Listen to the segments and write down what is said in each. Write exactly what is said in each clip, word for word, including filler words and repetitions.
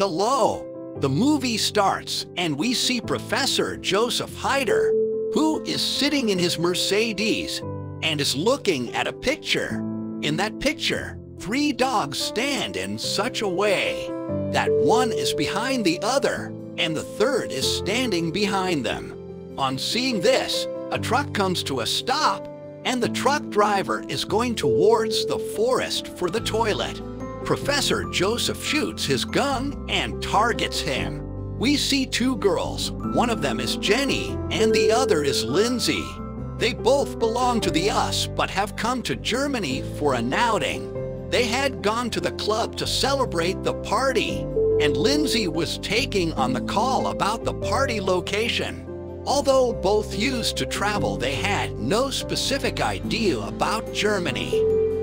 to low. The movie starts and we see Professor Joseph Heiter, who is sitting in his Mercedes and is looking at a picture. In that picture, three dogs stand in such a way that one is behind the other and the third is standing behind them. On seeing this, a truck comes to a stop and the truck driver is going towards the forest for the toilet. Professor Joseph shoots his gun and targets him. We see two girls. One of them is Jenny and the other is Lindsay. They both belong to the U S but have come to Germany for an outing. They had gone to the club to celebrate the party, and Lindsay was taking on the call about the party location. Although both used to travel, they had no specific idea about Germany.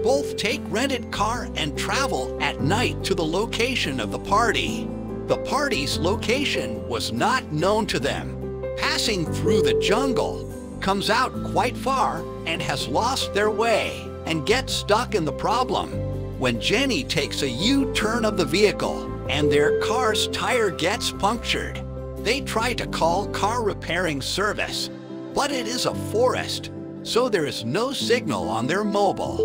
Both take rented car and travel at night to the location of the party. The party's location was not known to them. Passing through the jungle, comes out quite far and has lost their way and gets stuck in the problem when Jenny takes a U-turn of the vehicle and their car's tire gets punctured. They try to call car repairing service, but it is a forest, so there is no signal on their mobile.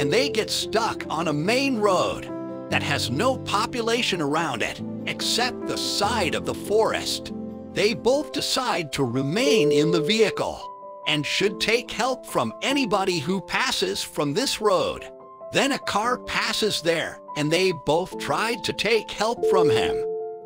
And they get stuck on a main road that has no population around it except the side of the forest. They both decide to remain in the vehicle and should take help from anybody who passes from this road. Then a car passes there and they both tried to take help from him.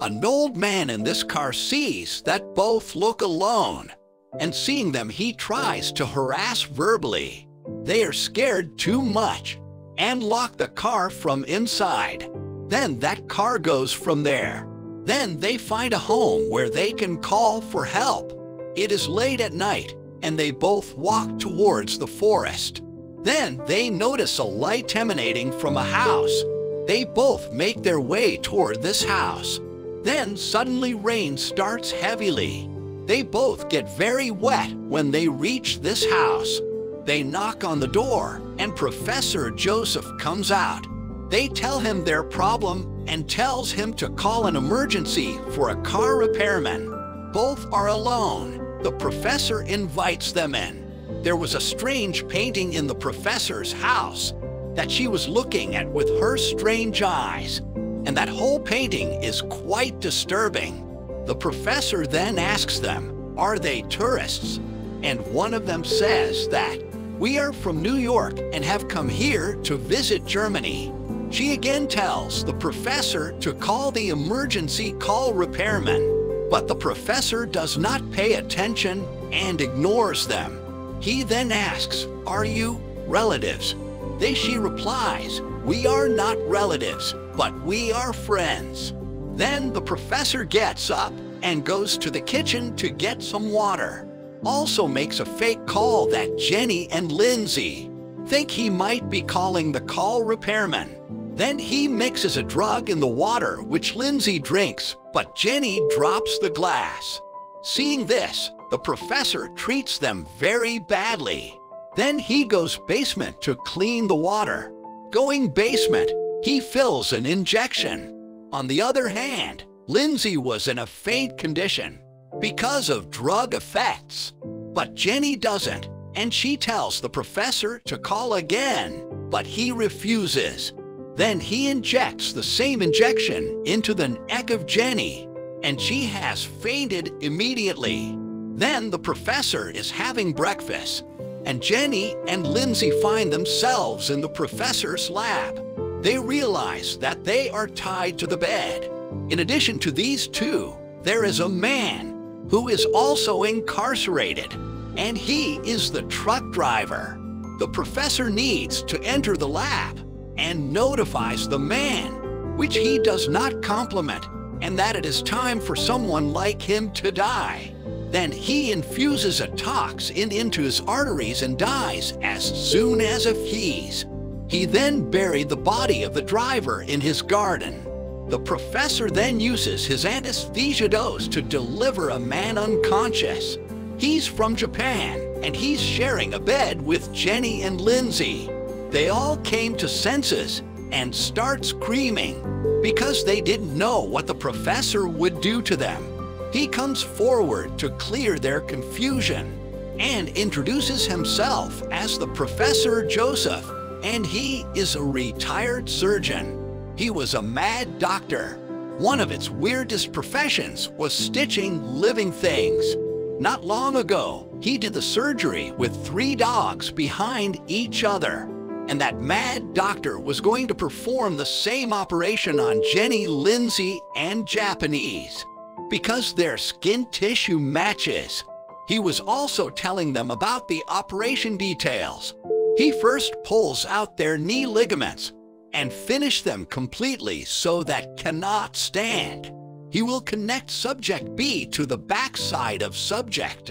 An old man in this car sees that both look alone, and seeing them he tries to harass verbally. They are scared too much and lock the car from inside. Then that car goes from there. Then they find a home where they can call for help. It is late at night and they both walk towards the forest. Then they notice a light emanating from a house. They both make their way toward this house. Then suddenly rain starts heavily. They both get very wet when they reach this house. They knock on the door and Professor Joseph comes out. They tell him their problem and tells him to call an emergency for a car repairman. Both are alone. The professor invites them in. There was a strange painting in the professor's house that she was looking at with her strange eyes, and that whole painting is quite disturbing. The professor then asks them, are they tourists? And one of them says that, we are from New York and have come here to visit Germany. She again tells the professor to call the emergency call repairman, but the professor does not pay attention and ignores them. He then asks, are you relatives? Then she replies, we are not relatives, but we are friends. Then the professor gets up and goes to the kitchen to get some water. Also makes a fake call that Jenny and Lindsay think he might be calling the call repairman. Then he mixes a drug in the water which Lindsay drinks, but Jenny drops the glass. Seeing this, the professor treats them very badly. Then he goes basement to clean the water. Going basement, he fills an injection. On the other hand, Lindsay was in a faint condition because of drug effects, but Jenny doesn't, and she tells the professor to call again, but he refuses. Then he injects the same injection into the neck of Jenny, and she has fainted immediately. Then the professor is having breakfast, and Jenny and Lindsay find themselves in the professor's lab. They realize that they are tied to the bed. In addition to these two, there is a man who is also incarcerated, and he is the truck driver. The professor needs to enter the lab and notifies the man, which he does not compliment, and that it is time for someone like him to die. Then he infuses a toxin into his arteries and dies as soon as a fees. He then buried the body of the driver in his garden. The professor then uses his anesthesia dose to deliver a man unconscious. He's from Japan, and he's sharing a bed with Jenny and Lindsay. They all came to senses and start screaming. because they didn't know what the professor would do to them. He comes forward to clear their confusion and introduces himself as the Professor Joseph, and he is a retired surgeon. He was a mad doctor. One of its weirdest professions was stitching living things. Not long ago, he did the surgery with three dogs behind each other. And that mad doctor was going to perform the same operation on Jenny, Lindsay, and Japanese. Because their skin tissue matches, he was also telling them about the operation details. He first pulls out their knee ligaments and finish them completely so that cannot stand. He will connect subject B to the backside of subject,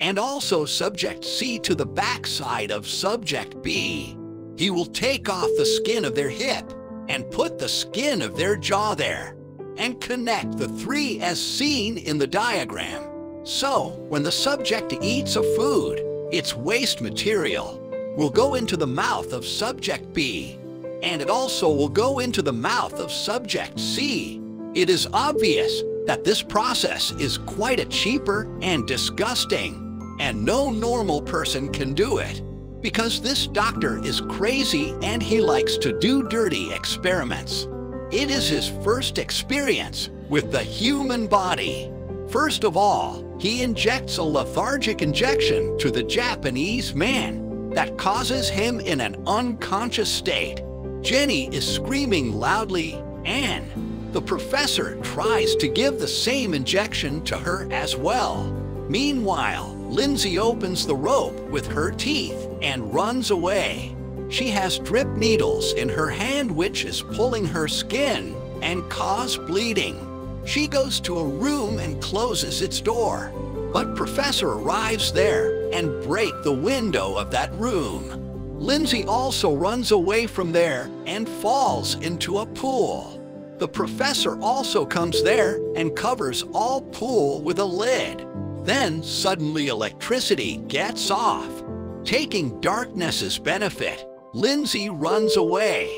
and also subject C to the backside of subject B. He will take off the skin of their hip and put the skin of their jaw there, and connect the three as seen in the diagram. So, when the subject eats a food, its waste material will go into the mouth of subject B, and it also will go into the mouth of subject C. It is obvious that this process is quite a cheaper and disgusting, and no normal person can do it, because this doctor is crazy and he likes to do dirty experiments. It is his first experience with the human body. First of all, he injects a lethargic injection to the Japanese man that causes him in an unconscious state. Jenny is screaming loudly, and the professor tries to give the same injection to her as well. Meanwhile, Lindsay opens the rope with her teeth and runs away. She has drip needles in her hand which is pulling her skin and cause bleeding. She goes to a room and closes its door, but Professor arrives there and breaks the window of that room. Lindsay also runs away from there and falls into a pool. The professor also comes there and covers all pool with a lid. Then suddenly electricity gets off. Taking darkness's benefit, Lindsay runs away.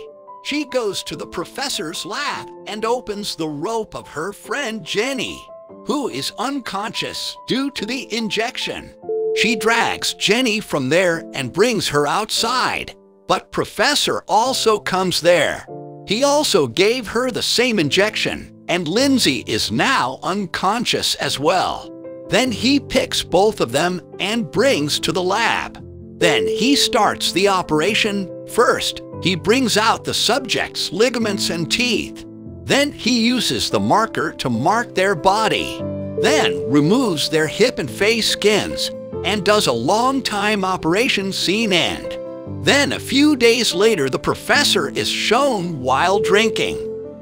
She goes to the professor's lab and opens the rope of her friend Jenny, who is unconscious due to the injection. She drags Jenny from there and brings her outside, but Professor also comes there. He also gave her the same injection, and Lindsay is now unconscious as well. Then he picks both of them and brings to the lab. Then he starts the operation. First, he brings out the subject's ligaments and teeth. Then he uses the marker to mark their body. Then removes their hip and face skins, and does a long-time operation scene end. Then a few days later, the professor is shown while drinking,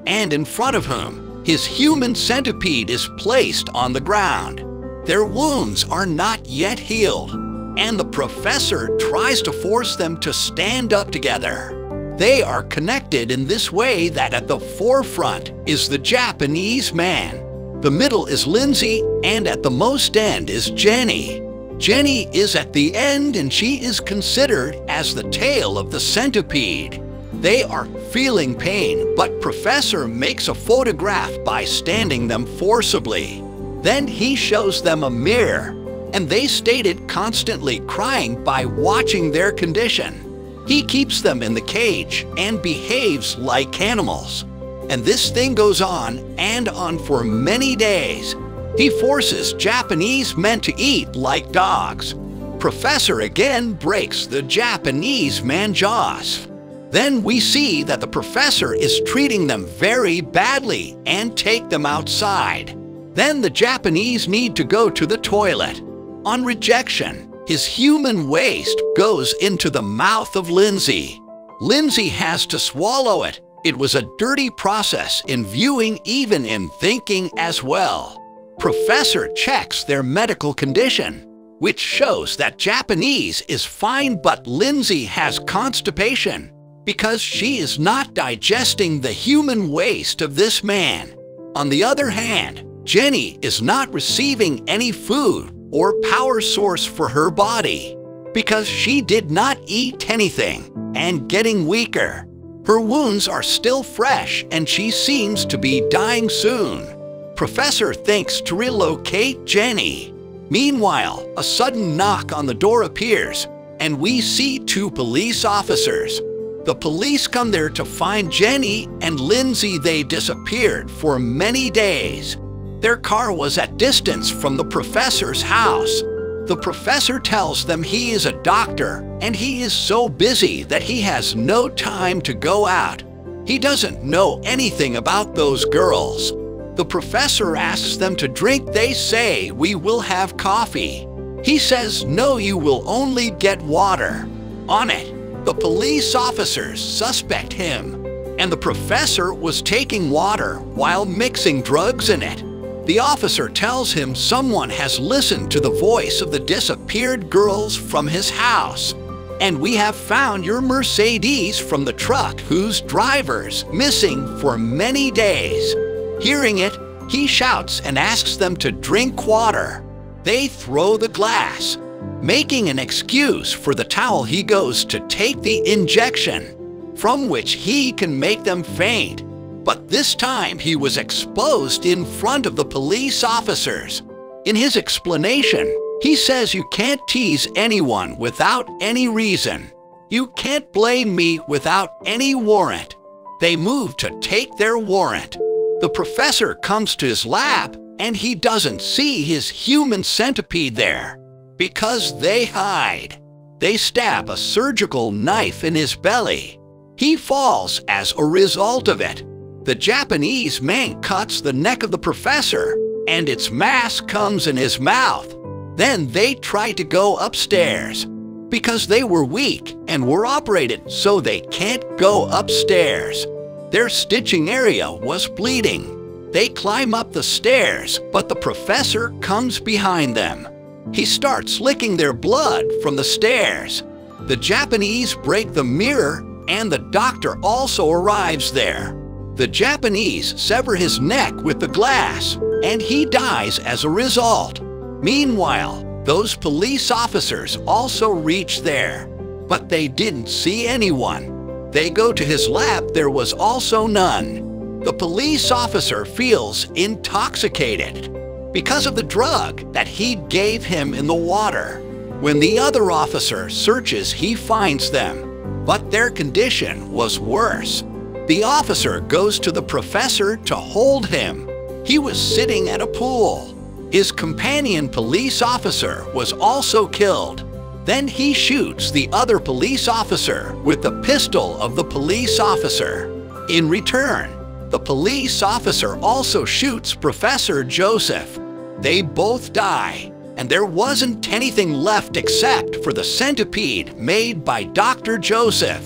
and in front of whom his human centipede is placed on the ground. Their wounds are not yet healed, and the professor tries to force them to stand up together. They are connected in this way that at the forefront is the Japanese man, the middle is Lindsay, and at the most end is Jenny. Jenny is at the end, and she is considered as the tail of the centipede. They are feeling pain, but Professor makes a photograph by standing them forcibly. Then he shows them a mirror, and they stated constantly crying by watching their condition. He keeps them in the cage and behaves like animals. And this thing goes on and on for many days. He forces Japanese men to eat like dogs. Professor again breaks the Japanese man's jaws. Then we see that the professor is treating them very badly and take them outside. Then the Japanese need to go to the toilet. On rejection, his human waste goes into the mouth of Lindsay. Lindsay has to swallow it. It was a dirty process in viewing, even in thinking as well. Professor checks their medical condition, which shows that Japanese is fine, but Lindsay has constipation because she is not digesting the human waste of this man. On the other hand, Jenny is not receiving any food or power source for her body because she did not eat anything and getting weaker. Her wounds are still fresh and she seems to be dying soon. Professor thinks to relocate Jenny. Meanwhile, a sudden knock on the door appears and we see two police officers. The police come there to find Jenny and Lindsay. They disappeared for many days. Their car was at distance from the professor's house. The professor tells them he is a doctor and he is so busy that he has no time to go out. He doesn't know anything about those girls. The professor asks them to drink. They say, "We will have coffee." He says, "No, you will only get water." On it, the police officers suspect him, and the professor was taking water while mixing drugs in it. The officer tells him someone has listened to the voice of the disappeared girls from his house. "And we have found your Mercedes from the truck whose driver's missing for many days." Hearing it, he shouts and asks them to drink water. They throw the glass. Making an excuse for the towel, he goes to take the injection, from which he can make them faint. But this time he was exposed in front of the police officers. In his explanation, he says, "You can't tease anyone without any reason. You can't blame me without any warrant." They move to take their warrant. The professor comes to his lab and he doesn't see his human centipede there because they hide. They stab a surgical knife in his belly. He falls as a result of it. The Japanese man cuts the neck of the professor and its mass comes in his mouth. Then they try to go upstairs. Because they were weak and were operated, so they can't go upstairs. Their stitching area was bleeding. They climb up the stairs, but the professor comes behind them. He starts licking their blood from the stairs. The Japanese break the mirror and the doctor also arrives there. The Japanese sever his neck with the glass, and he dies as a result. Meanwhile, those police officers also reach there, but they didn't see anyone. They go to his lab. There was also none. The police officer feels intoxicated because of the drug that he gave him in the water. When the other officer searches, he finds them, but their condition was worse. The officer goes to the professor to hold him. He was sitting at a pool. His companion police officer was also killed. Then he shoots the other police officer with the pistol of the police officer. In return, the police officer also shoots Professor Joseph. They both die, and there wasn't anything left except for the centipede made by Doctor Joseph.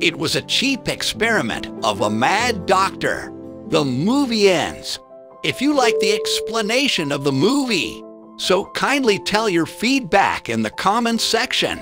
It was a cheap experiment of a mad doctor. The movie ends. If you like the explanation of the movie, so kindly tell your feedback in the comments section.